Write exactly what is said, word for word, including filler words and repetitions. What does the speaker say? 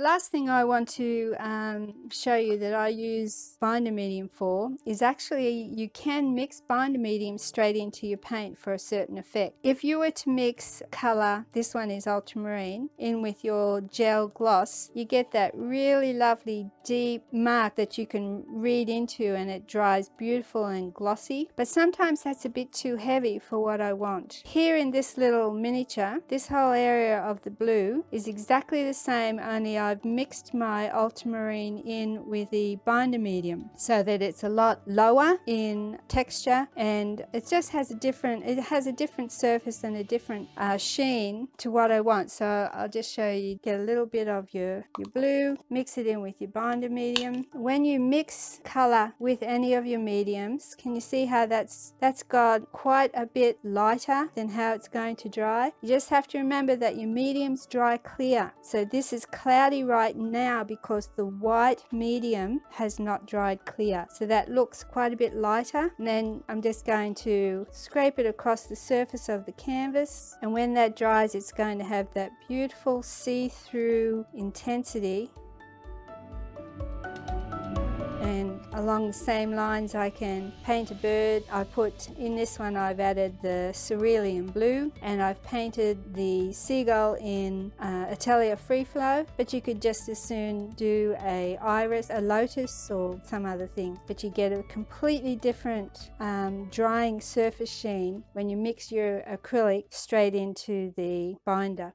The last thing I want to um, show you that I use binder medium for is actually you can mix binder medium straight into your paint for a certain effect. If you were to mix colour, this one is ultramarine, in with your gel gloss, you get that really lovely deep mark that you can read into, and it dries beautiful and glossy. But sometimes that's a bit too heavy for what I want. Here in this little miniature, this whole area of the blue is exactly the same, only I I've mixed my ultramarine in with the binder medium so that it's a lot lower in texture, and it just has a different it has a different surface and a different uh, sheen to what I want. So I'll just show you. Get a little bit of your, your blue, mix it in with your binder medium. When you mix color with any of your mediums, can you see how that's that's got quite a bit lighter than how it's going to dry? You just have to remember that your mediums dry clear. So this is cloudy right now because the white medium has not dried clear, so that looks quite a bit lighter. And then I'm just going to scrape it across the surface of the canvas, and when that dries it's going to have that beautiful see-through intensity. And along the same lines, I can paint a bird. I put in this one, I've added the cerulean blue, and I've painted the seagull in uh, Italia Free Flow, but you could just as soon do a iris, a lotus, or some other thing. But you get a completely different um, drying surface sheen when you mix your acrylic straight into the binder.